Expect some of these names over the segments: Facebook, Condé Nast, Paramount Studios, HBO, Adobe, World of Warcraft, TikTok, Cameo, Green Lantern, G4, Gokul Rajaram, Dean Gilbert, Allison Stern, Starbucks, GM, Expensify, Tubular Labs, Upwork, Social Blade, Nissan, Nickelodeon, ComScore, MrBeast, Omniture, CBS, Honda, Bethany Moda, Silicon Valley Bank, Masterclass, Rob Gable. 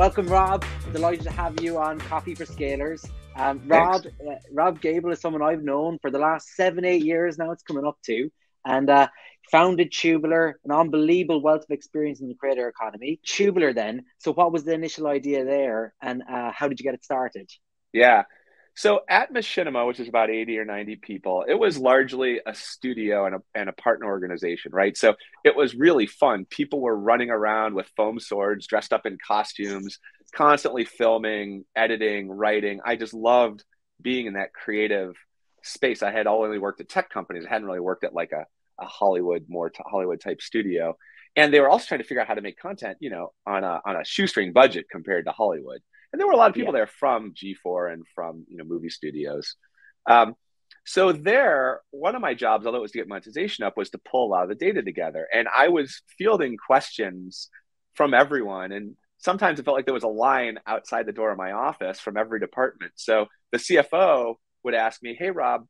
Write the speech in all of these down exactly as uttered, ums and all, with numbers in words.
Welcome, Rob. Delighted to have you on Coffee for Scalers. Um, Rob, uh, Rob Gable is someone I've known for the last seven, eight years now. It's coming up to. And uh, founded Tubular, an unbelievable wealth of experience in the creator economy. Tubular then. So what was the initial idea there, and uh, how did you get it started? Yeah. So at Machinima, which is about eighty or ninety people, it was largely a studio and a, and a partner organization, right? So it was really fun. People were running around with foam swords, dressed up in costumes, constantly filming, editing, writing. I just loved being in that creative space. I had only worked at tech companies. I hadn't really worked at like a, a Hollywood, more t- Hollywood type studio. And they were also trying to figure out how to make content, you know, on a, on a shoestring budget compared to Hollywood. And there were a lot of people yeah. there from G four and from, you know, movie studios. Um, so there, one of my jobs, although it was to get monetization up, was to pull a lot of the data together. And I was fielding questions from everyone. And sometimes it felt like there was a line outside the door of my office from every department. So the C F O would ask me, hey, Rob,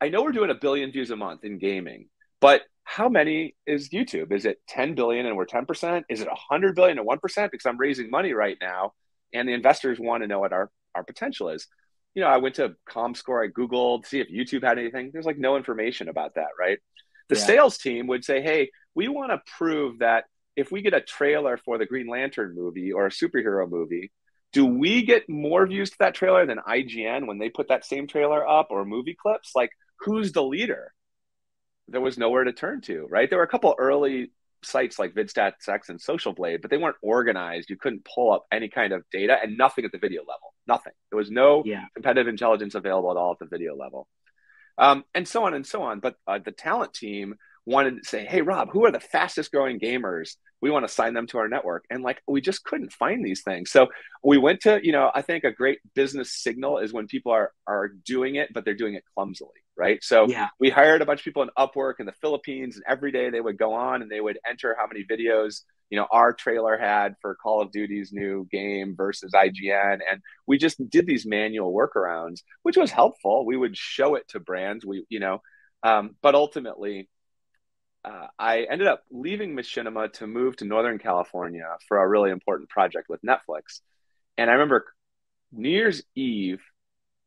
I know we're doing a billion views a month in gaming, but how many is YouTube? Is it ten billion and we're ten percent? Is it one hundred billion and one percent? Because I'm raising money right now, and the investors want to know what our, our potential is. You know, I went to ComScore, I Googled, see if YouTube had anything. There's like no information about that, right? The yeah. sales team would say, hey, we want to prove that if we get a trailer for the Green Lantern movie or a superhero movie, do we get more views to that trailer than I G N when they put that same trailer up, or movie clips? Like, who's the leader? There was nowhere to turn to, right? There were a couple early sites like VidStatX and Social Blade, but they weren't organized. You couldn't pull up any kind of data, and nothing at the video level, nothing. There was no yeah. competitive intelligence available at all at the video level. Um, and so on and so on. But uh, the talent team wanted to say, hey, Rob, who are the fastest growing gamers? We want to sign them to our network. And like, we just couldn't find these things. So we went to, you know, I think a great business signal is when people are, are doing it, but they're doing it clumsily, right? So yeah. we hired a bunch of people in Upwork in the Philippines, and every day they would go on and they would enter how many videos, you know, our trailer had for Call of Duty's new game versus I G N. And we just did these manual workarounds, which was helpful. We would show it to brands, we, you know, um, but ultimately, Uh, I ended up leaving Machinima to move to Northern California for a really important project with Netflix. And I remember New Year's Eve,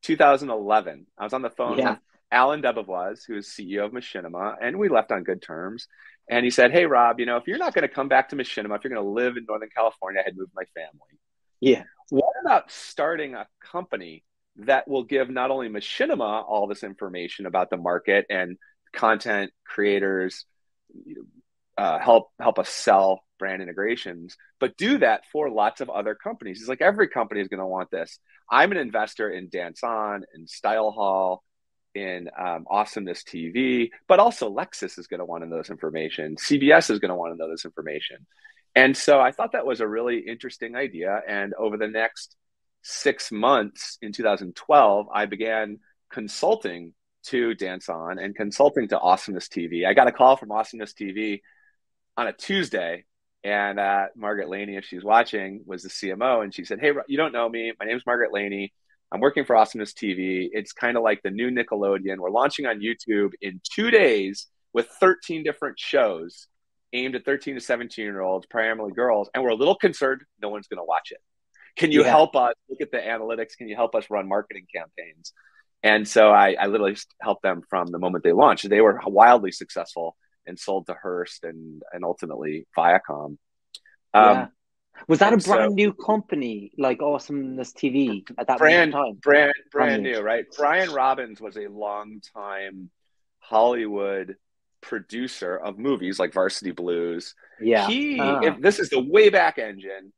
two thousand eleven, I was on the phone yeah. with Alan Debevoise, who is C E O of Machinima, and we left on good terms. And he said, hey, Rob, you know, if you're not going to come back to Machinima, if you're going to live in Northern California, I had moved my family. Yeah. What about starting a company that will give not only Machinima all this information about the market and content creators, Uh, help help us sell brand integrations, but do that for lots of other companies. It's like every company is going to want this. I'm an investor in Dance On, in Style Hall, in um, Awesomeness T V, but also Lexus is going to want to know this information. C B S is going to want to know this information. And so I thought that was a really interesting idea. And over the next six months in two thousand twelve, I began consulting to Dance On and consulting to Awesomeness T V. I got a call from Awesomeness T V on a Tuesday, and uh, Margaret Laney, if she's watching, was the C M O, and she said, hey, you don't know me. My name's Margaret Laney. I'm working for Awesomeness T V. It's kind of like the new Nickelodeon. We're launching on YouTube in two days with thirteen different shows aimed at thirteen to seventeen-year-olds, primarily girls, and we're a little concerned no one's going to watch it. Can you yeah. help us look at the analytics? Can you help us run marketing campaigns? And so I, I literally helped them from the moment they launched. They were wildly successful and sold to Hearst and, and ultimately Viacom. Um, yeah. Was that a brand so, new company like Awesomeness T V at that brand, time? Brand, brand, brand new, right? Brian Robbins was a longtime Hollywood producer of movies like Varsity Blues. Yeah, he, ah. if, this is the way back engine.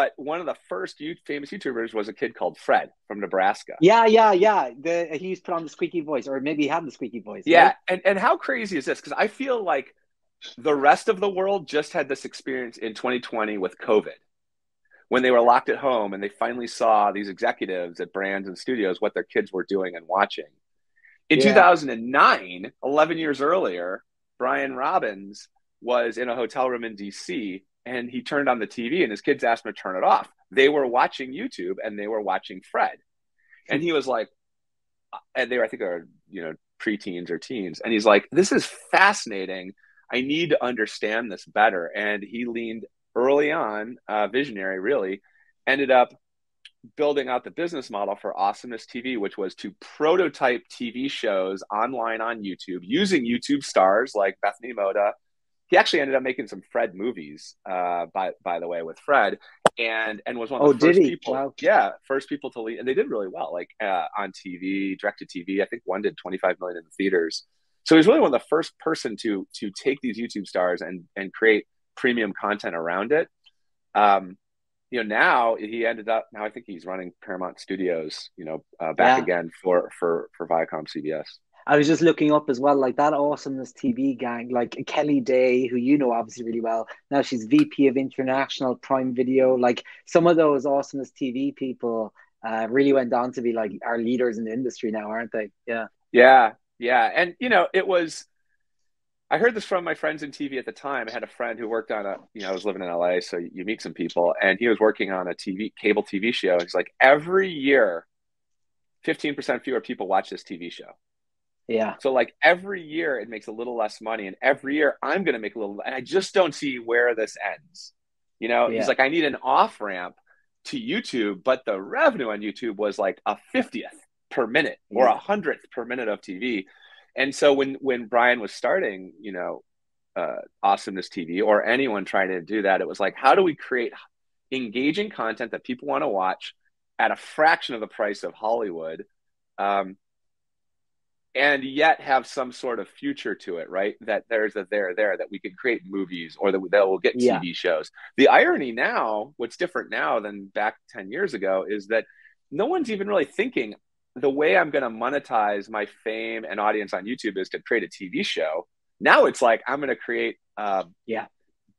But one of the first famous YouTubers was a kid called Fred from Nebraska. Yeah, yeah, yeah. The, he used to put on the squeaky voice, or maybe he had the squeaky voice. Yeah, right? and, and how crazy is this? Because I feel like the rest of the world just had this experience in twenty twenty with COVID, when they were locked at home and they finally saw these executives at brands and studios, what their kids were doing and watching. In yeah. two thousand nine, eleven years earlier, Brian Robbins was in a hotel room in D C, and he turned on the T V and his kids asked him to turn it off. They were watching YouTube and they were watching Fred. And he was like, and they were, I think they were, you know, preteens or teens. And he's like, this is fascinating. I need to understand this better. And he leaned early on, uh, visionary really, ended up building out the business model for Awesomeness T V, which was to prototype T V shows online on YouTube using YouTube stars like Bethany Moda. He actually ended up making some Fred movies, uh, by by the way, with Fred, and and was one of the oh, first people, wow. yeah, first people to lead, and they did really well, like uh, on T V, direct to T V. I think one did twenty-five million in the theaters. So he's really one of the first person to to take these YouTube stars and and create premium content around it. Um, you know, now he ended up. Now I think he's running Paramount Studios. You know, uh, back yeah. again for for for Viacom C B S. I was just looking up as well, like that Awesomeness T V gang, like Kelly Day, who you know obviously really well. Now she's V P of International Prime Video. Like some of those Awesomeness T V people uh, really went on to be like our leaders in the industry now, aren't they? Yeah. Yeah. Yeah. And, you know, it was, I heard this from my friends in T V at the time. I had a friend who worked on a, you know, I was living in L A, so you meet some people, and he was working on a T V, cable T V show. And he's like, every year, fifteen percent fewer people watch this T V show. Yeah. So like every year it makes a little less money, and every year I'm going to make a little, and I just don't see where this ends. You know, yeah. He's like, I need an off ramp to YouTube, but the revenue on YouTube was like a fiftieth per minute or a yeah. hundredth per minute of T V. And so when, when Brian was starting, you know, uh, Awesomeness T V or anyone trying to do that, it was like, how do we create engaging content that people want to watch at a fraction of the price of Hollywood? Um, And yet have some sort of future to it, right? That there's a there there that we can create movies, or that, that we'll get yeah. T V shows. The irony now, what's different now than back ten years ago, is that no one's even really thinking the way I'm going to monetize my fame and audience on YouTube is to create a T V show. Now it's like, I'm going to create a yeah.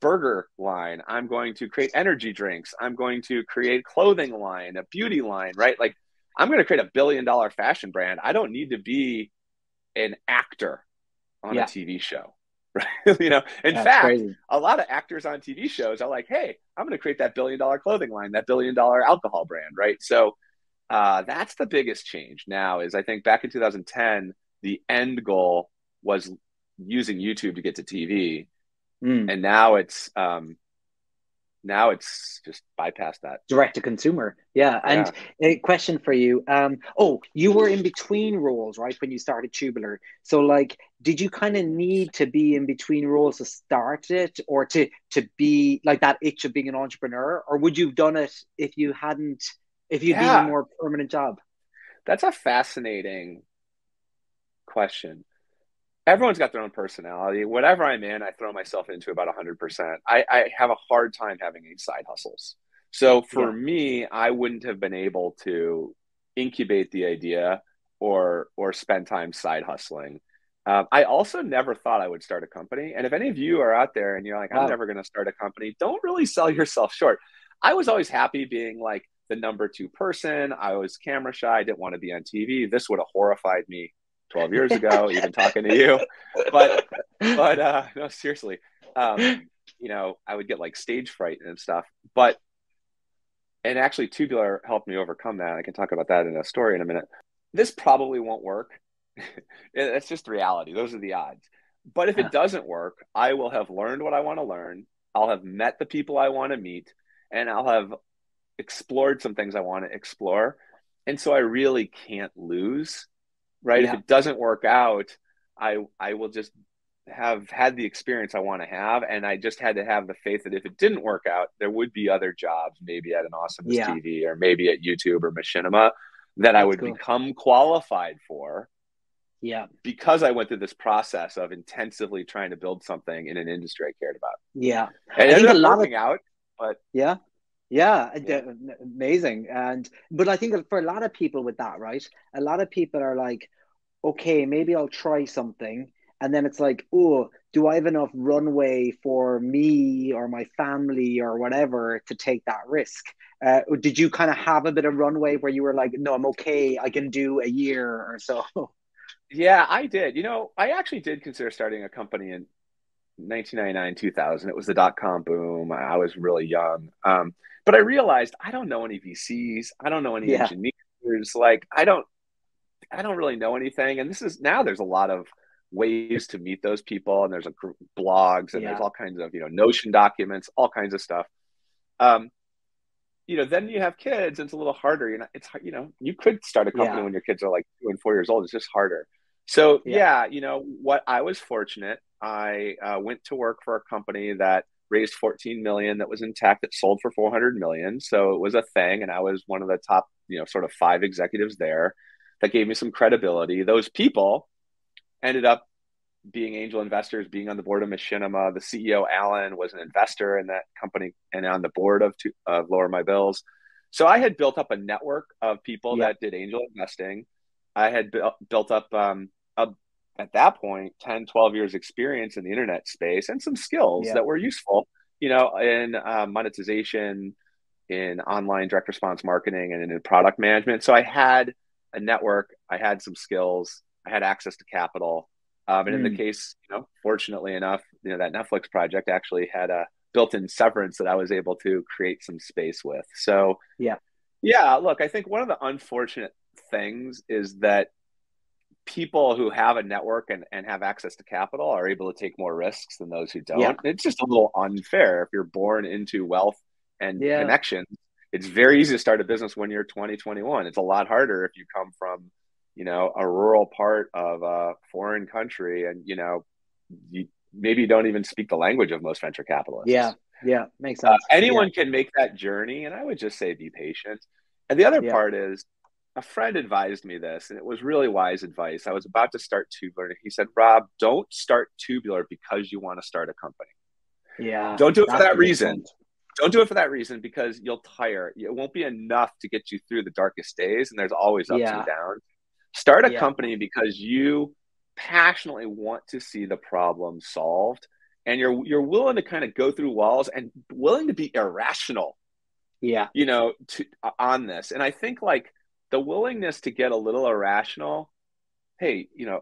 burger line. I'm going to create energy drinks. I'm going to create clothing line, a beauty line, right? Like I'm going to create a billion dollar fashion brand. I don't need to be an actor on yeah. a T V show, right? You know, in That's fact, crazy. A lot of actors on T V shows are like, hey, I'm going to create that billion dollar clothing line, that billion dollar alcohol brand. Right. So uh, that's the biggest change now is I think back in two thousand ten, the end goal was using YouTube to get to T V. Mm. And now it's, um, now it's just bypassed that. Direct to consumer. Yeah. And yeah. a question for you. Um, oh, you were in between roles, right? When you started Tubular. So like, did you kind of need to be in between roles to start it, or to, to be like that itch of being an entrepreneur? Or would you have done it if you hadn't, if you'd yeah. been in a more permanent job? That's a fascinating question. Everyone's got their own personality. Whatever I'm in, I throw myself into about one hundred percent. I, I have a hard time having any side hustles. So for yeah. me, I wouldn't have been able to incubate the idea or or spend time side hustling. Um, I also never thought I would start a company. And if any of you are out there and you're like, I'm wow. never going to start a company, don't really sell yourself short. I was always happy being like the number two person. I was camera shy. I didn't want to be on T V. This would have horrified me twelve years ago, even talking to you, but, but, uh, no, seriously, um, you know, I would get like stage fright and stuff, but, and actually Tubular helped me overcome that. I can talk about that in a story in a minute. This probably won't work. That's just reality. Those are the odds. But if it doesn't work, I will have learned what I want to learn. I'll have met the people I want to meet, and I'll have explored some things I want to explore. And so I really can't lose. Right. Yeah. If it doesn't work out, I I will just have had the experience I want to have. And I just had to have the faith that if it didn't work out, there would be other jobs, maybe at an Awesomeness yeah. T V or maybe at YouTube or Machinima that That's I would cool. become qualified for. Yeah. Because I went through this process of intensively trying to build something in an industry I cared about. Yeah. And it ended up working out, but yeah. Yeah, yeah, amazing. And but I think for a lot of people with that, right, a lot of people are like, okay, maybe I'll try something. And then it's like, oh, do I have enough runway for me or my family or whatever to take that risk? Uh, did you kind of have a bit of runway where you were like, no, I'm okay, I can do a year or so? Yeah, I did. You know, I actually did consider starting a company in nineteen ninety-nine, two thousand. It was the dot-com boom. I was really young. Um, But I realized I don't know any V Cs. I don't know any yeah. engineers. Like I don't, I don't really know anything. And this is now there's a lot of ways to meet those people, and there's a group of blogs, and yeah. there's all kinds of you know Notion documents, all kinds of stuff. Um, you know, then you have kids, and it's a little harder. You know, it's, you know, you could start a company yeah. when your kids are like two and four years old. It's just harder. So yeah, yeah you know, what I was fortunate, I uh, went to work for a company that raised fourteen million dollars, that was intact, that sold for four hundred million dollars. So it was a thing. And I was one of the top, you know, sort of five executives there. That gave me some credibility. Those people ended up being angel investors, being on the board of Machinima. The C E O, Alan, was an investor in that company and on the board of, two, of Lower My Bills. So I had built up a network of people yeah. that did angel investing. I had bu- built up, um, a, at that point, ten, twelve years experience in the internet space and some skills yeah. that were useful, you know, in uh, monetization, in online direct response marketing, and in product management. So I had a network, I had some skills, I had access to capital. Um, and mm. in the case, you know, fortunately enough, you know, that Netflix project actually had a built-in severance that I was able to create some space with. So yeah, yeah, look, I think one of the unfortunate things is that people who have a network and, and have access to capital are able to take more risks than those who don't. Yeah. It's just a little unfair. If you're born into wealth and yeah. connections, it's very easy to start a business when you're twenty, twenty-one. It's a lot harder if you come from, you know, a rural part of a foreign country and, you know, you maybe don't even speak the language of most venture capitalists. Yeah. Yeah. Makes sense. Uh, anyone yeah. can make that journey. And I would just say, be patient. And the other yeah. part is, a friend advised me this, and it was really wise advice. I was about to start Tubular, and he said, Rob, don't start Tubular because you want to start a company. Yeah. Don't do it for that reason. Sense. Don't do it for that reason, because you'll tire. It won't be enough to get you through the darkest days. And there's always ups yeah. and downs. Start a yeah. company because you passionately want to see the problem solved. And you're, you're willing to kind of go through walls and willing to be irrational. Yeah. You know, to, on this. And I think like the willingness to get a little irrational. Hey, you know,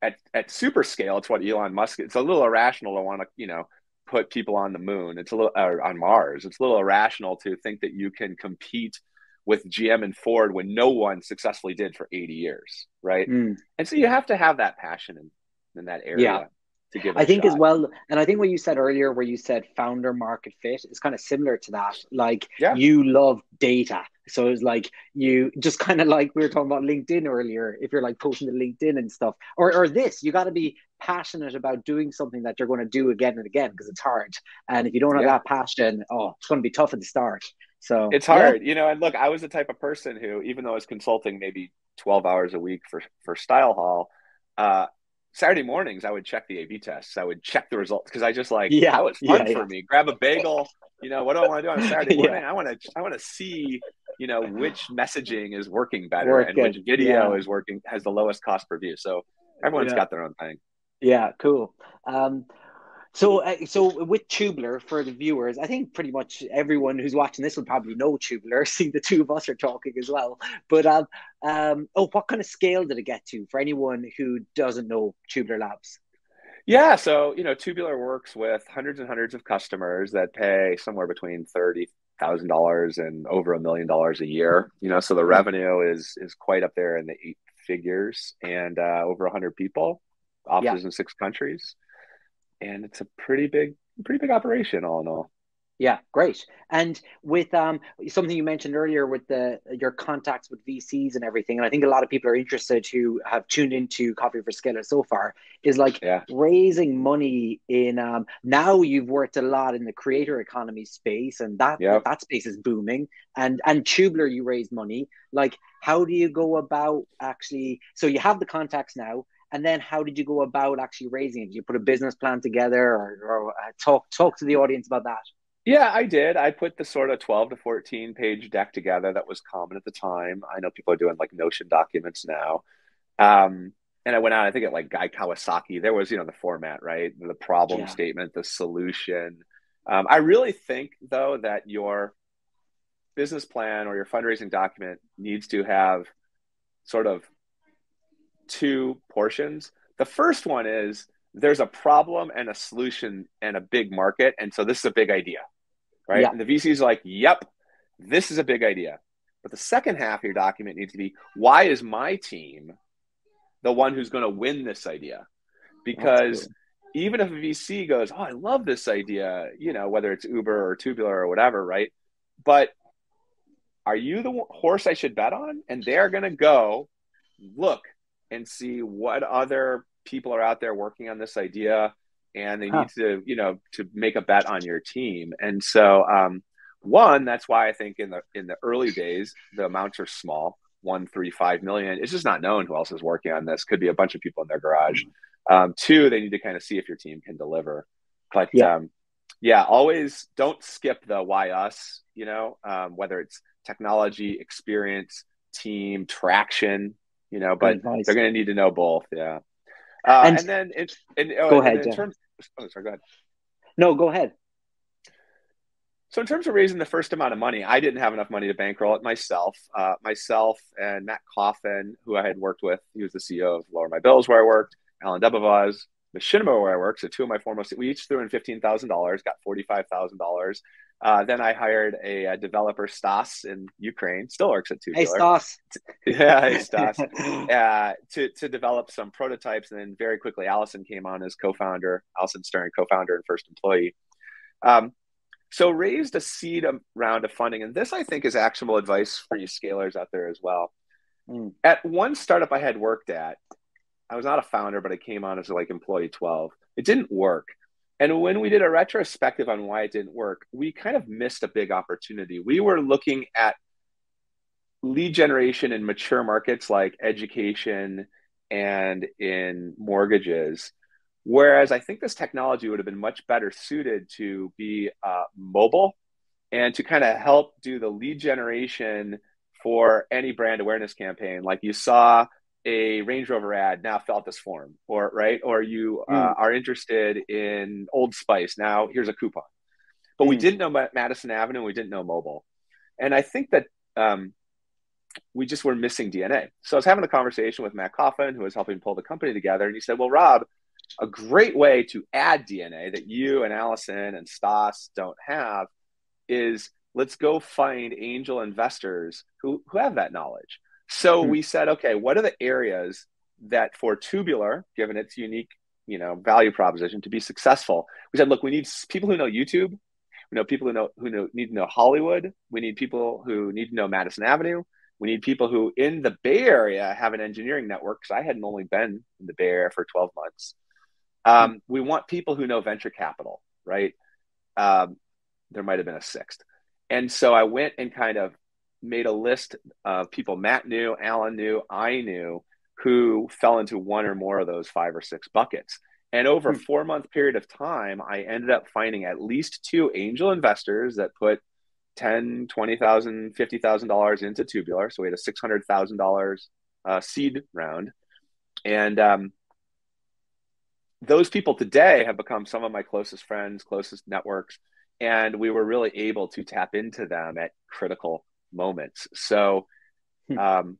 at, at super scale, it's what Elon Musk, it's a little irrational to want to, you know, put people on the moon. It's a little uh, on Mars. It's a little irrational to think that you can compete with G M and Ford when no one successfully did for eighty years. Right. Mm. And so you have to have that passion in, in that area yeah. to give it I think shot. As well. And I think what you said earlier, where you said founder market fit, is kind of similar to that. Like yeah. you love data. So it's like you just kind of like we were talking about LinkedIn earlier. If you're like posting to LinkedIn and stuff, or or this, you got to be passionate about doing something that you're going to do again and again, because it's hard. And if you don't have yeah. that passion, oh, it's going to be tough at the start. So it's hard, yeah. you know. And look, I was the type of person who, even though I was consulting maybe twelve hours a week for for Style Hall, uh, Saturday mornings I would check the A B tests. I would check the results because I just like yeah. that was fun yeah, for yeah. me. Grab a bagel. You know, what do I want to do on a Saturday morning? yeah. I want to I want to see, you know, which messaging is working better working. and which video yeah. is working, has the lowest cost per view. So everyone's yeah. got their own thing. Yeah, cool. Um, so uh, so with Tubular, for the viewers, I think pretty much everyone who's watching this will probably know Tubular, seeing the two of us are talking as well. But um, um, oh, what kind of scale did it get to for anyone who doesn't know Tubular Labs? Yeah, so, you know, Tubular works with hundreds and hundreds of customers that pay somewhere between thirty thousand dollars and over a million dollars a year, you know, so the revenue is is quite up there in the eight figures, and uh, over one hundred people, offices yeah. in six countries. And it's a pretty big, pretty big operation all in all. Yeah, great. And with um something you mentioned earlier with the your contacts with V Cs and everything, and I think a lot of people are interested who have tuned into Coffee for Scalers so far, is like yeah. raising money in um now you've worked a lot in the creator economy space, and that yep. that space is booming. And and Tubular, you raised money. Like, how do you go about actually, so you have the contacts now, and then how did you go about actually raising it? Did you put a business plan together, or, or uh, talk talk to the audience about that? Yeah, I did. I put the sort of twelve to fourteen page deck together that was common at the time. I know people are doing like Notion documents now. Um, and I went out, I think at like Guy Kawasaki, there was, you know, the format, right? The problem yeah. statement, the solution. Um, I really think though that your business plan or your fundraising document needs to have sort of two portions. The first one is there's a problem and a solution and a big market. And so this is a big idea. Right. Yeah. And the V C is like, yep, this is a big idea. But the second half of your document needs to be, why is my team the one who's going to win this idea? Because even if a V C goes, oh, I love this idea, you know, whether it's Uber or Tubular or whatever, right? But are you the horse I should bet on? And they're going to go look and see what other people are out there working on this idea. And they huh. need to, you know, to make a bet on your team. And so um, one, that's why I think in the, in the early days, the amounts are small, one, three, five million. It's just not known who else is working on this. Could be a bunch of people in their garage. Um, two, they need to kind of see if your team can deliver. But yeah, um, yeah always don't skip the why us, you know, um, whether it's technology, experience, team, traction, you know, but they're going to need to know both. Yeah. Uh, and, and then it's, and, oh, go and ahead. In terms, oh, sorry, go ahead. No, go ahead. So in terms of raising the first amount of money, I didn't have enough money to bankroll it myself. Uh, myself and Matt Coffin, who I had worked with, he was the C E O of Lower My Bills, where I worked, Alan Debevoise, Machinima, where I worked. So two of my foremost, we each threw in fifteen thousand dollars, got forty-five thousand dollars. Uh, then I hired a, a developer, Stas, in Ukraine, still works at Tubular. Hey, Stas. Yeah, hey, Stas. uh, to, to develop some prototypes. And then very quickly, Allison came on as co-founder, Allison Stern, co-founder and first employee. Um, so raised a seed round of funding. And this, I think, is actionable advice for you scalers out there as well. Mm. At one startup I had worked at, I was not a founder, but I came on as like employee twelve. It didn't work. And when we did a retrospective on why it didn't work, we kind of missed a big opportunity. We were looking at lead generation in mature markets like education and in mortgages. Whereas I think this technology would have been much better suited to be uh, mobile and to kind of help do the lead generation for any brand awareness campaign. Like you saw a Range Rover ad, now fill out this form, or right, or you uh, mm. are interested in Old Spice, now here's a coupon. But mm. we didn't know Madison Avenue, we didn't know mobile. And I think that um, we just were missing D N A. So I was having a conversation with Matt Coffin, who was helping pull the company together, and he said, well, Rob, a great way to add D N A that you and Allison and Stas don't have is let's go find angel investors who, who have that knowledge. So we said, okay, what are the areas that for Tubular, given its unique, you know, value proposition to be successful? We said, look, we need people who know YouTube. We know people who know who know, need to know Hollywood. We need people who need to know Madison Avenue. We need people who in the Bay Area have an engineering network, because I hadn't only been in the Bay Area for twelve months. Um, mm-hmm. We want people who know venture capital, right? Um, there might have been a sixth. And so I went and kind of made a list of people Matt knew, Alan knew, I knew, who fell into one or more of those five or six buckets. And over a four month period of time, I ended up finding at least two angel investors that put ten thousand dollars, twenty thousand dollars, fifty thousand dollars into Tubular. So we had a six hundred thousand dollars uh, seed round. And um, those people today have become some of my closest friends, closest networks. And we were really able to tap into them at critical moments. So um,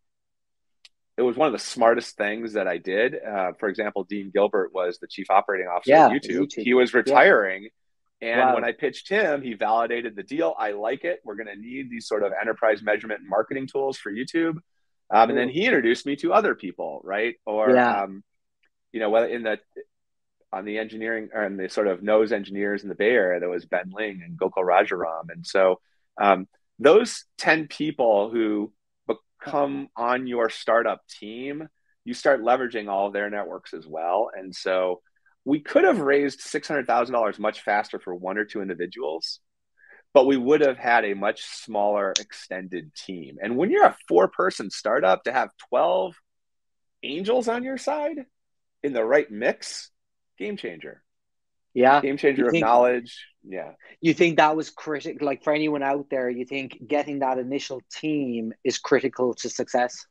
it was one of the smartest things that I did. Uh, for example, Dean Gilbert was the chief operating officer yeah, of YouTube. YouTube. He was retiring. Yeah. And wow. when I pitched him, he validated the deal. I like it. We're going to need these sort of enterprise measurement and marketing tools for YouTube. Um, and then he introduced me to other people, right? Or, yeah. um, you know, whether in the, on the engineering or in the sort of nose engineers in the Bay Area, there was Ben Ling and Gokul Rajaram. And so, um, those ten people who become on your startup team, you start leveraging all of their networks as well. And so we could have raised six hundred thousand dollars much faster for one or two individuals, but we would have had a much smaller extended team. And when you're a four-person startup, to have twelve angels on your side in the right mix, game changer. Yeah. Game changer of knowledge. Yeah. You think that was critical? Like for anyone out there, you think getting that initial team is critical to success?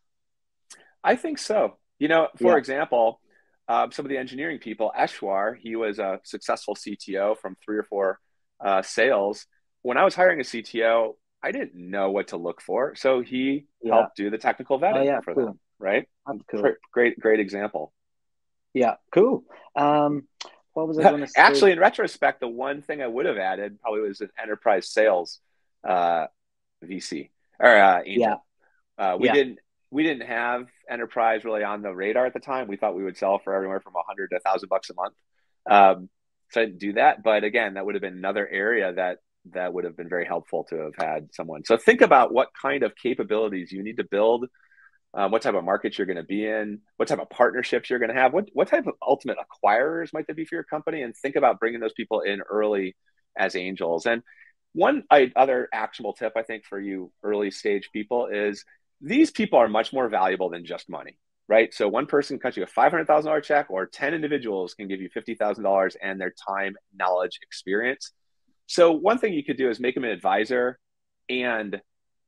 I think so. You know, for yeah. example, uh, some of the engineering people, Eshwar, he was a successful C T O from three or four uh, sales. When I was hiring a C T O, I didn't know what to look for. So he yeah. helped do the technical vetting oh, yeah, for cool. them, right? That's cool. Great, great example. Yeah, cool. Um, What was I going to say? Actually, in retrospect, the one thing I would have added probably was an enterprise sales uh, V C or uh, angel. Yeah. Uh, we yeah. didn't we didn't have enterprise really on the radar at the time. We thought we would sell for everywhere from a hundred to a thousand bucks a month. Um, so I didn't do that. But again, that would have been another area that that would have been very helpful to have had someone. So think about what kind of capabilities you need to build, um, what type of markets you're going to be in, what type of partnerships you're going to have, what, what type of ultimate acquirers might there be for your company, and think about bringing those people in early as angels. And one I, other actionable tip, I think, for you early stage people is these people are much more valuable than just money, right? So one person cuts you a five hundred thousand dollars check, or ten individuals can give you fifty thousand dollars and their time, knowledge, experience. So one thing you could do is make them an advisor and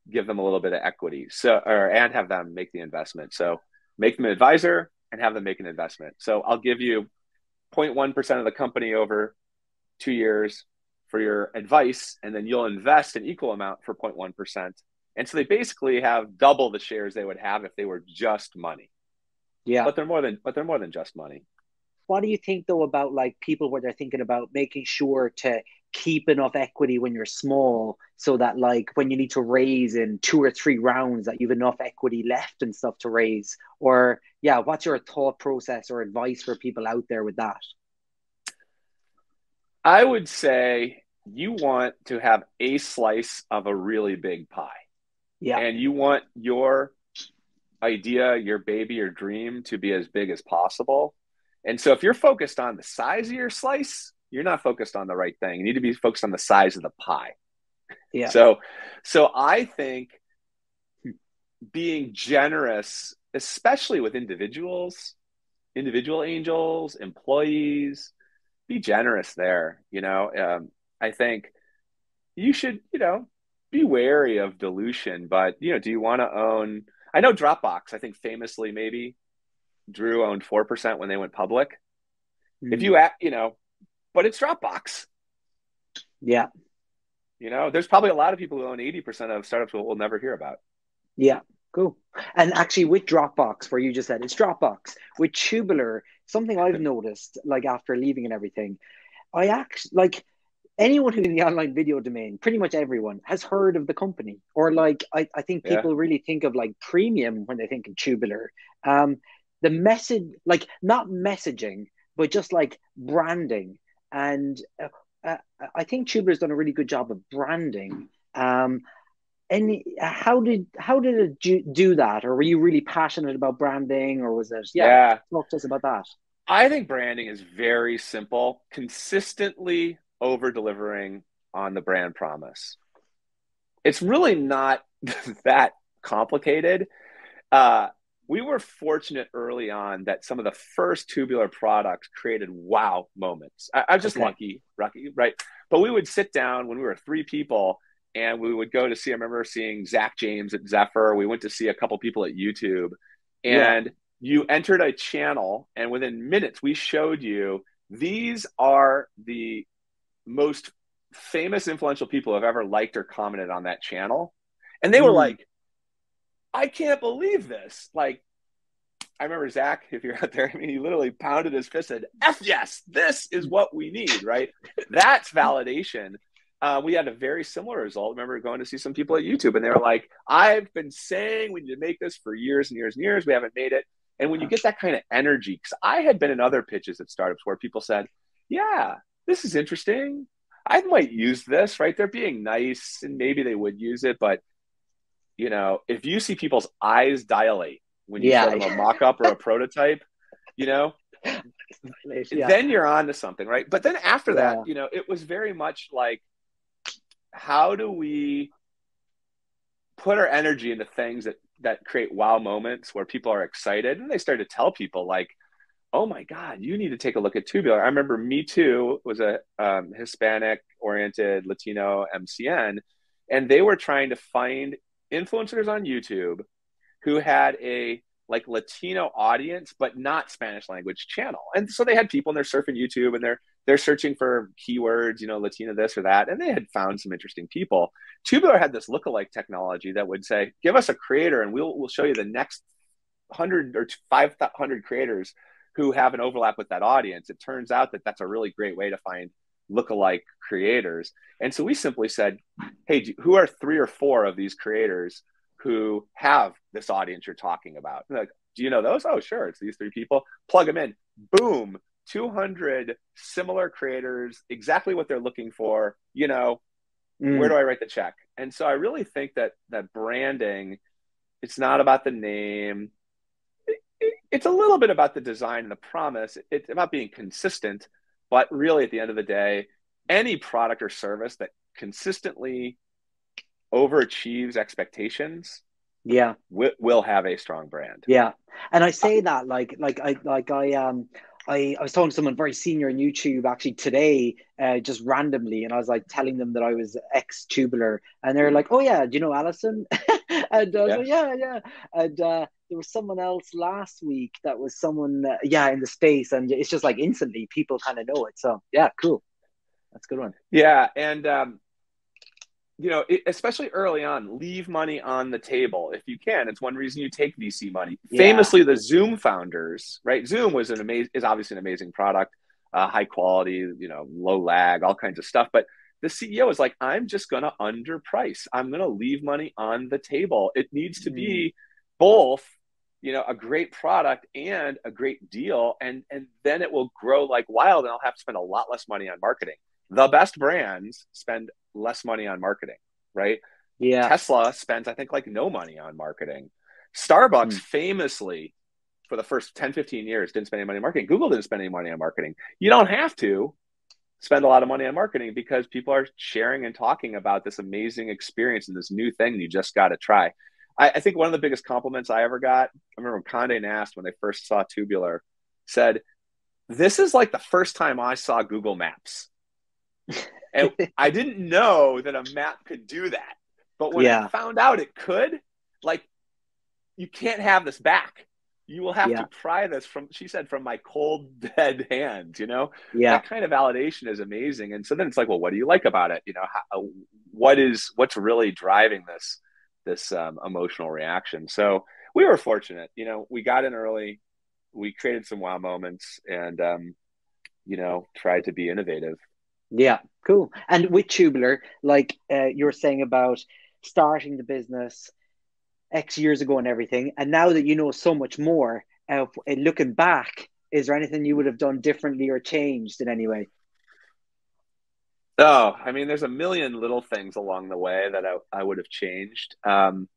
give them a little bit of equity. So, or, and have them make the investment. So make them an advisor and have them make an investment. So I'll give you zero point one percent of the company over two years for your advice, and then you'll invest an equal amount for zero point one percent. And so they basically have double the shares they would have if they were just money. Yeah. But they're more than, but they're more than just money. What do you think, though, about like people when they're thinking about making sure to keep enough equity when you're small, so that like when you need to raise in two or three rounds that you've enough equity left and stuff to raise? Or yeah, what's your thought process or advice for people out there with that? I would say you want to have a slice of a really big pie. Yeah. And you want your idea, your baby, your dream to be as big as possible. And so if you're focused on the size of your slice, you're not focused on the right thing. You need to be focused on the size of the pie. Yeah. So, so I think being generous, especially with individuals, individual angels, employees, be generous there. You know, um, I think you should, you know, be wary of dilution, but, you know, do you want to own, I know Dropbox, I think famously maybe Drew owned four percent when they went public. Mm-hmm. If you, you know, but it's Dropbox. Yeah. You know, there's probably a lot of people who own eighty percent of startups we'll, we'll never hear about. Yeah. Cool. And actually with Dropbox, where you just said it's Dropbox, with Tubular, something I've noticed, like after leaving and everything, I actually like, anyone who's in the online video domain, pretty much everyone, has heard of the company. Or like, I, I think people yeah. really think of like premium when they think of Tubular. Um, the message, like not messaging, but just like branding. And uh, uh, I think Tubular's done a really good job of branding. Um, and how did how did it do, do that? Or were you really passionate about branding? Or was it, yeah, yeah. talk to us about that. I think branding is very simple. Consistently over delivering on the brand promise. It's really not that complicated. Uh, we were fortunate early on that some of the first Tubular products created wow moments. I, I was just okay. lucky, lucky, right? But we would sit down when we were three people and we would go to see, I remember seeing Zach James at Zephyr. We went to see a couple people at YouTube, and yeah. you entered a channel, and within minutes we showed you, these are the most famous influential people have ever liked or commented on that channel. And they were mm. like, I can't believe this. Like, I remember Zach, if you're out there, I mean, he literally pounded his fist and said, F yes, this is what we need, right? That's validation. Uh, we had a very similar result. I remember going to see some people at YouTube, and they were like, I've been saying we need to make this for years and years and years. We haven't made it. And when you get that kind of energy, because I had been in other pitches at startups where people said, yeah, this is interesting. I might use this, right? They're being nice and maybe they would use it. But, you know, if you see people's eyes dilate when you yeah. show them a mock-up or a prototype, you know, yeah. then you're on to something, right? But then after yeah. that, you know, it was very much like, how do we put our energy into things that, that create wow moments where people are excited? And they start to tell people like, oh my God, you need to take a look at Tubular. I remember Me Too was a um, Hispanic-oriented Latino M C N, and they were trying to find influencers on YouTube who had a like Latino audience, but not Spanish language channel. And so they had people, and they're surfing YouTube, and they're they're searching for keywords, you know, Latino this or that, and they had found some interesting people. Tubular had this lookalike technology that would say, "Give us a creator, and we'll we'll show you the next hundred or five hundred creators who have an overlap with that audience." It turns out that that's a really great way to find lookalike creators. And so we simply said, hey, who are three or four of these creators who have this audience you're talking about? And like, do you know those? Oh, sure. It's these three people. Plug them in. Boom. two hundred similar creators, exactly what they're looking for. You know, Mm. Where do I write the check? And so I really think that that branding, it's not about the name. It, it, it's a little bit about the design and the promise. It, it's about being consistent. But really, at the end of the day, any product or service that consistently overachieves expectations, yeah, will, will have a strong brand. Yeah, and I say that like like I like I um. I, I was talking to someone very senior on YouTube actually today, uh, just randomly, and I was like telling them that I was ex-Tubular, and they're like, "Oh yeah, do you know Allison?" And I was yeah. like, "Yeah, yeah." And uh, there was someone else last week that was someone, uh, yeah, in the space, and it's just like instantly people kind of know it. So yeah, cool. That's a good one. Yeah, and um, you know, it, especially early on, leave money on the table if you can. It's one reason you take V C money. Yeah. Famously, the Zoom founders, right? Zoom was an amazing, is obviously an amazing product, uh, high quality, you know, low lag, all kinds of stuff. But the C E O was like, "I'm just going to underprice. I'm going to leave money on the table." It needs to mm. be both, you know, a great product and a great deal, and and then it will grow like wild, and I'll have to spend a lot less money on marketing. The best brands spend less money on marketing, right? Yeah. Tesla spends, I think, like no money on marketing. Starbucks mm. famously, for the first ten, fifteen years, didn't spend any money on marketing. Google didn't spend any money on marketing. You don't have to spend a lot of money on marketing because people are sharing and talking about this amazing experience and this new thing you just got to try. I, I think one of the biggest compliments I ever got, I remember when Condé Nast, when they first saw Tubular, said, "This is like the first time I saw Google Maps." And I didn't know that a map could do that, but when yeah. I found out it could, like, you can't have this back. You will have yeah. to pry this from, she said, from my cold dead hands, you know? Yeah. That kind of validation is amazing. And so then it's like, well, what do you like about it? You know, how, what is, what's really driving this, this um, emotional reaction? So we were fortunate, you know, we got in early, we created some wow moments and, um, you know, tried to be innovative. Yeah, cool. And with Tubular, like uh, you were saying about starting the business X years ago and everything, and now that you know so much more, uh, looking back, is there anything you would have done differently or changed in any way? Oh, I mean, there's a million little things along the way that I, I would have changed. Um,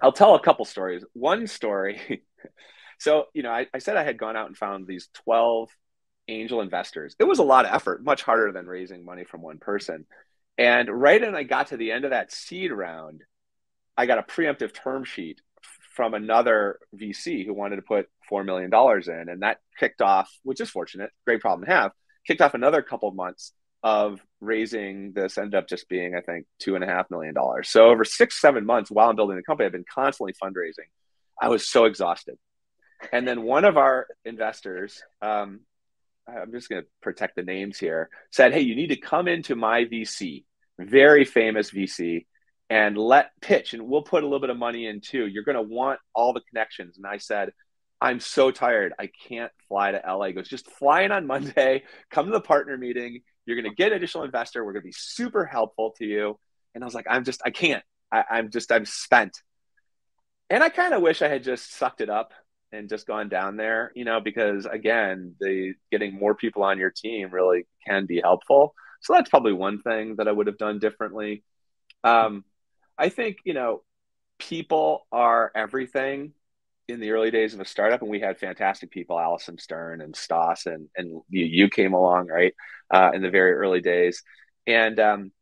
I'll tell a couple stories. One story. So, you know, I, I said I had gone out and found these twelve angel investors. It was a lot of effort, much harder than raising money from one person. And right when I got to the end of that seed round, I got a preemptive term sheet from another V C who wanted to put four million dollars in. And that kicked off, which is fortunate, great problem to have, kicked off another couple of months of raising this, ended up just being, I think, two and a half million dollars. So over six, seven months while I'm building the company, I've been constantly fundraising. I was so exhausted. And then one of our investors, um, I'm just going to protect the names here, said, "Hey, you need to come into my V C, very famous V C, and let pitch, and we'll put a little bit of money in too. You're going to want all the connections." And I said, "I'm so tired. I can't fly to L A." He goes, "Just fly in on Monday, come to the partner meeting. You're going to get an additional investor. We're going to be super helpful to you." And I was like, I'm just, I can't, I, I'm just, I'm spent. And I kind of wish I had just sucked it up and just gone down there, you know, because again, the getting more people on your team really can be helpful. So that's probably one thing that I would have done differently. Um, I think, you know, people are everything in the early days of a startup, and we had fantastic people, Allison Stern and Stas, and, and you, you came along, right, uh, in the very early days. And um,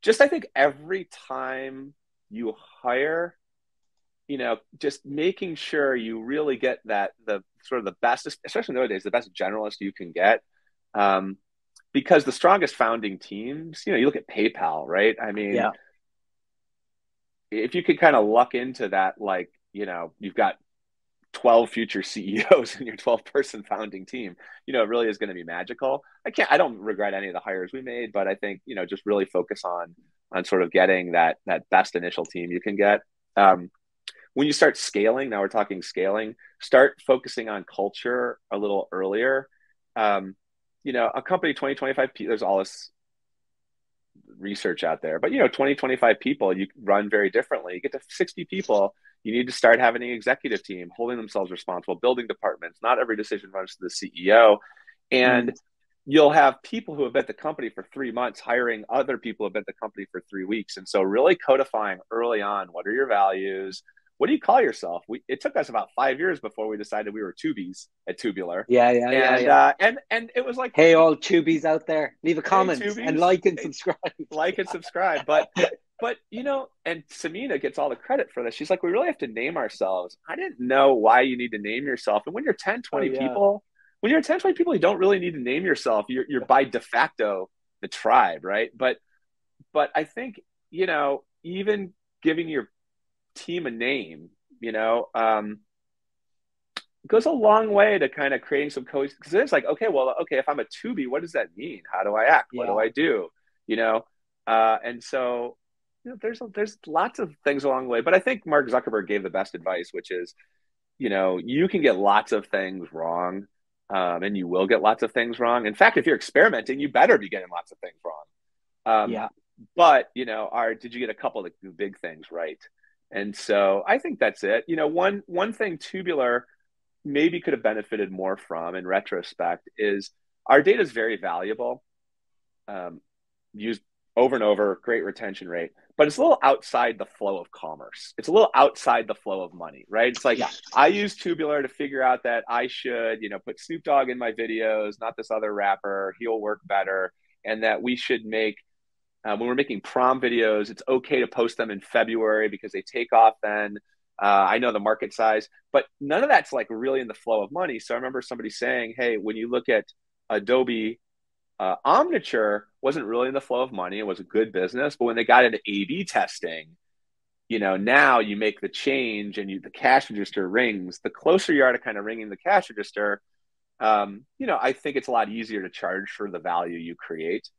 just, I think every time you hire, you know, just making sure you really get that, the sort of the best, especially nowadays, the best generalist you can get. Um, because the strongest founding teams, you know, you look at PayPal, right? I mean, yeah. if you could kind of luck into that, like, you know, you've got twelve future C E Os in your twelve person founding team, you know, it really is going to be magical. I can't, I don't regret any of the hires we made, but I think, you know, just really focus on, on sort of getting that, that best initial team you can get. Um, When you start scaling, now we're talking scaling, start focusing on culture a little earlier. Um, you know, a company, twenty, twenty-five people, there's all this research out there, but you know, twenty, twenty-five people, you run very differently. You get to sixty people, you need to start having an executive team, holding themselves responsible, building departments. Not every decision runs to the C E O. And you'll have people who have been at the company for three months hiring other people who have been at the company for three weeks. And so really codifying early on, what are your values? What do you call yourself? We, it took us about five years before we decided we were tubies at Tubular. Yeah, yeah, and, yeah. yeah. Uh, and and it was like, hey, all tubies out there, leave a comment hey, and like and subscribe. Like and subscribe. But, but you know, and Samina gets all the credit for this. She's like, we really have to name ourselves. I didn't know why you need to name yourself. And when you're ten, twenty oh, yeah. people... When you're ten, twenty people, you don't really need to name yourself. You're, you're by de facto the tribe, right? But but I think, you know, even giving your team a name, you know, um, goes a long way to kind of creating some cohesion. Because it's like, okay, well, okay, if I'm a Tubi, what does that mean? How do I act? What yeah. do I do? You know? Uh, and so you know, there's, there's lots of things along the way. But I think Mark Zuckerberg gave the best advice, which is, you know, you can get lots of things wrong. Um, and you will get lots of things wrong. In fact, if you're experimenting, you better be getting lots of things wrong. Um, yeah. But, you know, are, did you get a couple of the big things right? And so I think that's it. You know, one, one thing Tubular maybe could have benefited more from in retrospect is our data is very valuable. Um, used over and over, great retention rate, but it's a little outside the flow of commerce. It's a little outside the flow of money, right? It's like, yeah. I use Tubular to figure out that I should, you know, put Snoop Dogg in my videos, not this other rapper, he'll work better. And that we should make, uh, when we're making prom videos, it's okay to post them in February because they take off then. Uh, I know the market size, but none of that's like really in the flow of money. So I remember somebody saying, hey, when you look at Adobe, Uh, Omniture wasn't really in the flow of money. It was a good business. But when they got into A B testing, you know, now you make the change and you, the cash register rings. The closer you are to kind of ringing the cash register, um, you know, I think it's a lot easier to charge for the value you create.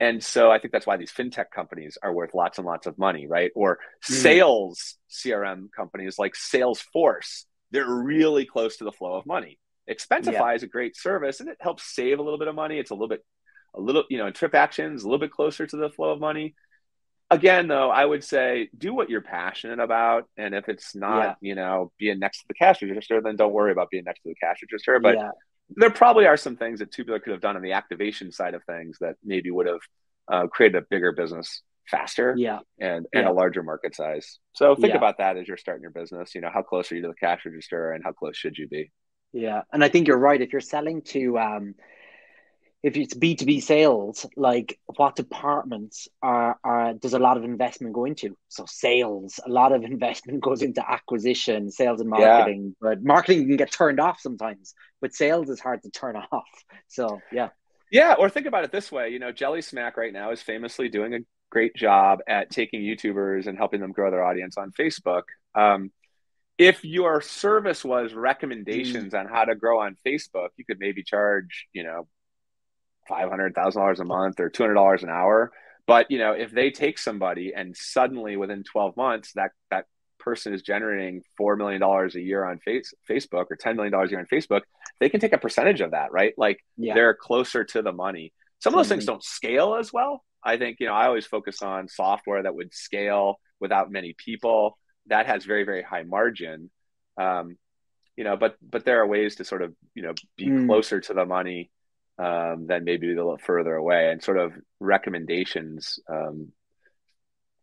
And so I think that's why these fintech companies are worth lots and lots of money, right? Or mm. sales C R M companies like Salesforce, they're really close to the flow of money. Expensify yeah. is a great service and it helps save a little bit of money. It's a little bit a little, you know, in trip actions, a little bit closer to the flow of money. Again, though, I would say do what you're passionate about. And if it's not, yeah. you know, being next to the cash register, then don't worry about being next to the cash register. But yeah. there probably are some things that Tubular could have done on the activation side of things that maybe would have uh, created a bigger business faster yeah. and, and yeah. a larger market size. So think yeah. about that as you're starting your business. You know, how close are you to the cash register and how close should you be? Yeah. And I think you're right. If you're selling to... Um, if it's B two B sales, like what departments are, are, does a lot of investment go into? So sales, a lot of investment goes into acquisition, sales and marketing, yeah. but marketing can get turned off sometimes, but sales is hard to turn off. So, yeah. Yeah. Or think about it this way, you know, Jelly Smack right now is famously doing a great job at taking YouTubers and helping them grow their audience on Facebook. Um, If your service was recommendations mm. on how to grow on Facebook, you could maybe charge, you know, five hundred thousand dollars a month or two hundred dollars an hour. But, you know, if they take somebody and suddenly within twelve months, that, that person is generating four million dollars a year on face, Facebook or ten million dollars a year on Facebook, they can take a percentage of that, right? Like yeah. they're closer to the money. Some of those mm-hmm. things don't scale as well. I think, you know, I always focus on software that would scale without many people. That has very, very high margin. Um, you know, but, but there are ways to sort of, you know, be mm. closer to the money um then maybe a little further away, and sort of recommendations um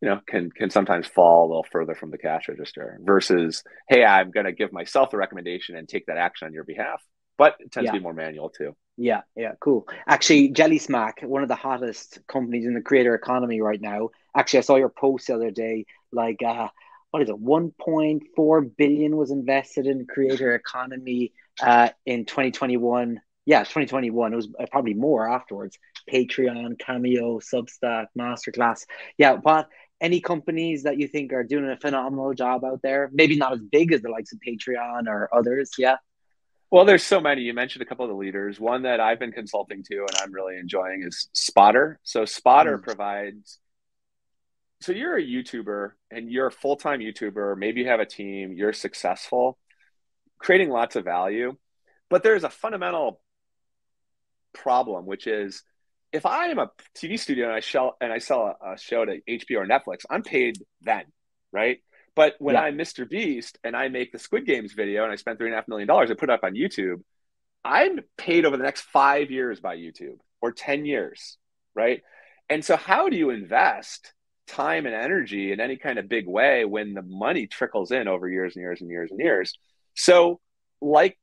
you know can can sometimes fall a little further from the cash register versus hey, I'm gonna give myself a recommendation and take that action on your behalf, but it tends yeah. to be more manual too. Yeah yeah cool. Actually, Jelly Smack, one of the hottest companies in the creator economy right now. Actually, I saw your post the other day, like uh what is it, one point four billion was invested in the creator economy uh in twenty twenty-one. Yeah, twenty twenty-one. It was probably more afterwards. Patreon, Cameo, Substack, Masterclass. Yeah, what? Any companies that you think are doing a phenomenal job out there? Maybe not as big as the likes of Patreon or others. Yeah. Well, there's so many. You mentioned a couple of the leaders. One that I've been consulting to and I'm really enjoying is Spotter. So Spotter mm. provides. So you're a YouTuber and you're a full-time YouTuber. Maybe you have a team. You're successful, creating lots of value, but there's a fundamental problem, which is if I am a T V studio and I sell and I sell a, a show to H B O or Netflix, I'm paid then, right? But when yeah. I'm MrBeast and I make the Squid Games video and I spend three and a half million dollars, I put it up on YouTube. I'm paid over the next five years by YouTube or ten years, right? And so how do you invest time and energy in any kind of big way when the money trickles in over years and years and years and years? So like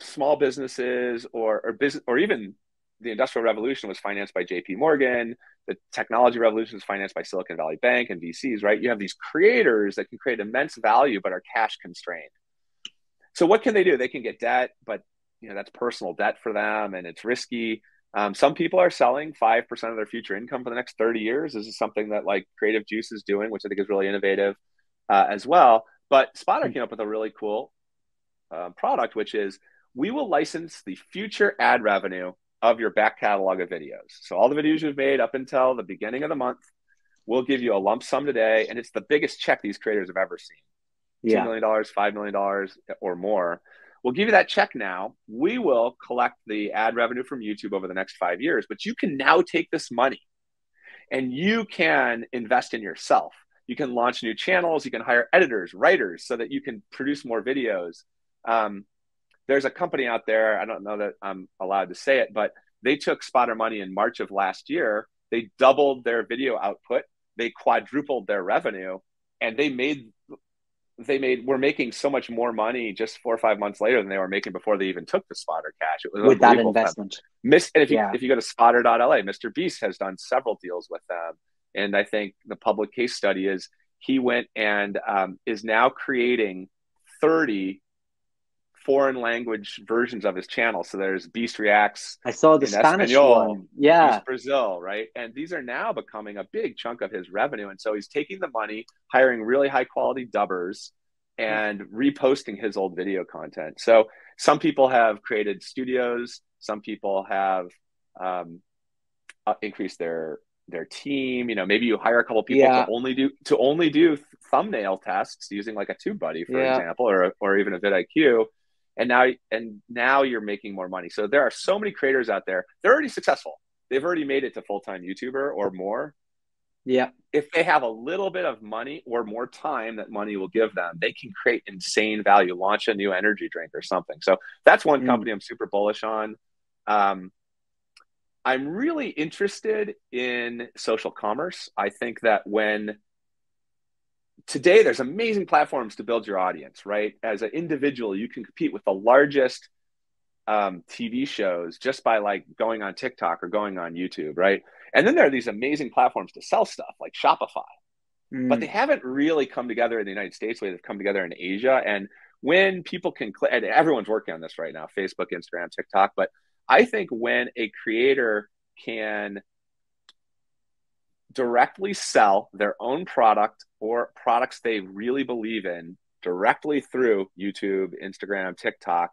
small businesses or, or business, or even the Industrial Revolution was financed by J P Morgan. The technology revolution was financed by Silicon Valley Bank and V Cs, right? You have these creators that can create immense value, but are cash constrained. So what can they do? They can get debt, but you know, that's personal debt for them and it's risky. Um, some people are selling five percent of their future income for the next thirty years. This is something that like Creative Juice is doing, which I think is really innovative uh, as well. But Spotter came up with a really cool uh, product, which is we will license the future ad revenue of your back catalog of videos. So all the videos you've made up until the beginning of the month, we'll give you a lump sum today. And it's the biggest check these creators have ever seen. Yeah. two million dollars, five million dollars or more. We'll give you that check now. We will collect the ad revenue from YouTube over the next five years, but you can now take this money and you can invest in yourself. You can launch new channels. You can hire editors, writers, so that you can produce more videos. Um, there's a company out there. I don't know that I'm allowed to say it, but they took Spotter money in March of last year. They doubled their video output. They quadrupled their revenue, and they made They made were making so much more money just four or five months later than they were making before they even took the Spotter cash. It was with that investment. Miss, and if you yeah. if you go to spotter dot L A, MrBeast has done several deals with them, and I think the public case study is he went and um, is now creating thirty foreign language versions of his channel. So there's Beast Reacts. I saw the Spanish Espanol, one. Yeah, Beast Brazil, right? And these are now becoming a big chunk of his revenue. And so he's taking the money, hiring really high quality dubbers, and reposting his old video content. So some people have created studios. Some people have um, uh, increased their their team. You know, maybe you hire a couple people yeah. to only do to only do thumbnail tests using like a TubeBuddy, for yeah. example, or or even a VidIQ. And now, and now you're making more money. So there are so many creators out there. They're already successful. They've already made it to full-time YouTuber or more. Yeah. If they have a little bit of money or more time that money will give them, they can create insane value, launch a new energy drink or something. So that's one mm. company I'm super bullish on. Um, I'm really interested in social commerce. I think that when today, there's amazing platforms to build your audience, right? As an individual, you can compete with the largest um, T V shows just by like going on TikTok or going on YouTube, right? And then there are these amazing platforms to sell stuff like Shopify, mm. but they haven't really come together in the United States the way they've come together in Asia. And when people can click, and everyone's working on this right now, Facebook, Instagram, TikTok, but I think when a creator can directly sell their own product or products they really believe in directly through YouTube, Instagram, TikTok,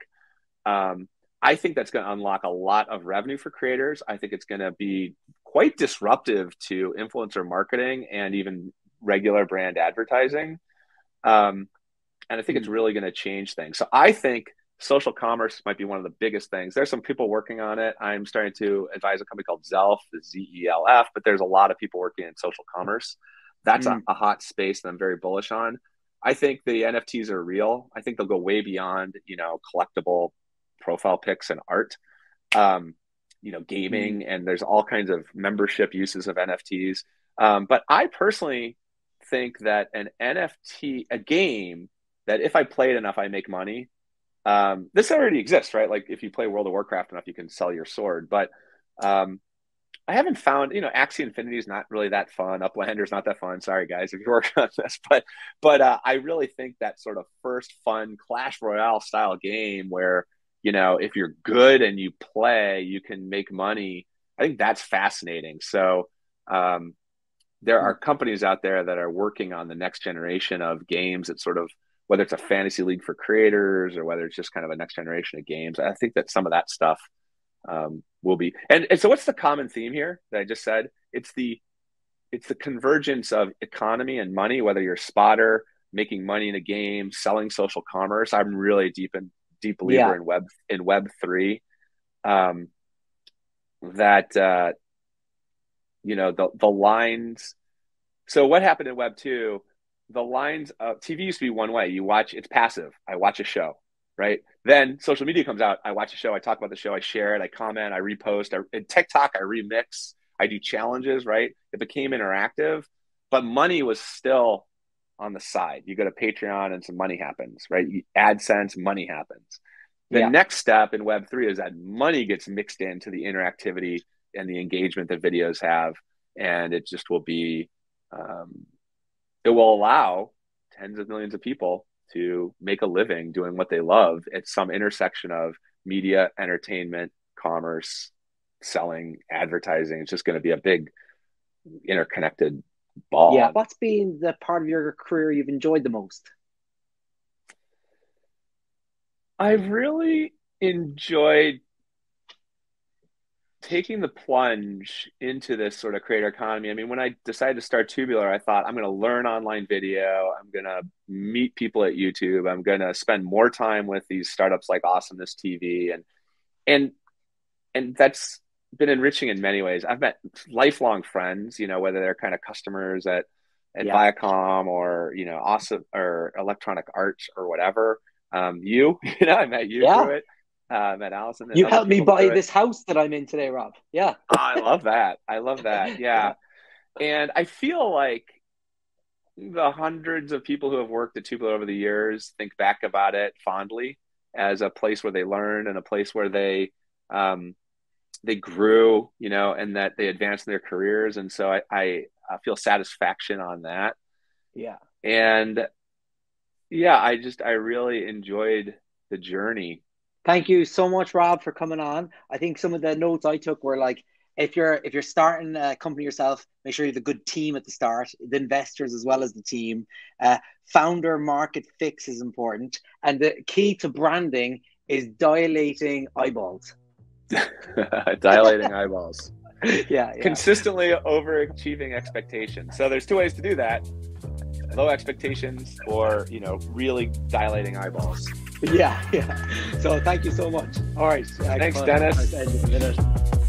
um, I think that's going to unlock a lot of revenue for creators. I think it's going to be quite disruptive to influencer marketing and even regular brand advertising. Um, and I think it's really going to change things. So I think social commerce might be one of the biggest things. There's some people working on it. I'm starting to advise a company called Zelf, Z E L F, but there's a lot of people working in social commerce. That's mm. a, a hot space that I'm very bullish on. I think the N F Ts are real. I think they'll go way beyond, you know, collectible profile pics and art, um, you know, gaming, mm. and there's all kinds of membership uses of N F Ts. Um, but I personally think that an N F T, a game that if I play it enough, I make money. Um, this already exists, right? Like if you play World of Warcraft enough, you can sell your sword. But um, I haven't found, you know, Axie Infinity is not really that fun. Uplander's not that fun. Sorry, guys, if you're working on this. But but uh, I really think that sort of first fun Clash Royale style game where, you know, if you're good and you play, you can make money. I think that's fascinating. So um, there are companies out there that are working on the next generation of games that sort of, whether it's a fantasy league for creators or whether it's just kind of a next generation of games. I think that some of that stuff um, will be, and, and so what's the common theme here that I just said? It's the, it's the convergence of economy and money, whether you're a spotter, making money in a game, selling social commerce. I'm really deep in deep believer yeah. in web, in web three, um, that, uh, you know, the, the lines. So what happened in web two? The lines of T V used to be one way. You watch, it's passive. I watch a show. right? Then social media comes out. I watch a show. I talk about the show. I share it. I comment. I repost. I, in TikTok, I remix. I do challenges, right? It became interactive, but money was still on the side. You go to Patreon and some money happens, right? AdSense, money happens. The yeah. next step in Web three is that money gets mixed into the interactivity and the engagement that videos have. And it just will be, um, it will allow tens of millions of people to make a living doing what they love at some intersection of media, entertainment, commerce, selling, advertising. It's just going to be a big interconnected ball. Yeah. What's been the part of your career you've enjoyed the most? I've really enjoyed taking the plunge into this sort of creator economy. I mean, when I decided to start Tubular, I thought I'm going to learn online video. I'm going to meet people at YouTube. I'm going to spend more time with these startups like Awesomeness T V. And, and, and that's been enriching in many ways. I've met lifelong friends, you know, whether they're kind of customers at, at yeah. Viacom or, you know, awesome or Electronic Arts or whatever. Um, you, you know, I met you yeah. through it. Uh, met Allison. You helped me buy this house that I'm in today, Rob. Yeah. Oh, I love that. I love that. Yeah. yeah. And I feel like the hundreds of people who have worked at Tubular over the years think back about it fondly as a place where they learned and a place where they, um, they grew, you know, and that they advanced in their careers. And so I, I, I feel satisfaction on that. Yeah. And yeah, I just, I really enjoyed the journey. Thank you so much, Rob, for coming on. I think some of the notes I took were like, if you're if you're starting a company yourself, make sure you have a good team at the start, the investors as well as the team. Uh, founder market fix is important. And the key to branding is dilating eyeballs. Dilating eyeballs. yeah, yeah. Consistently overachieving expectations. So there's two ways to do that. Low expectations or, you know, really dilating eyeballs. Yeah, yeah. So thank you so much. All right. Thanks, Dennis.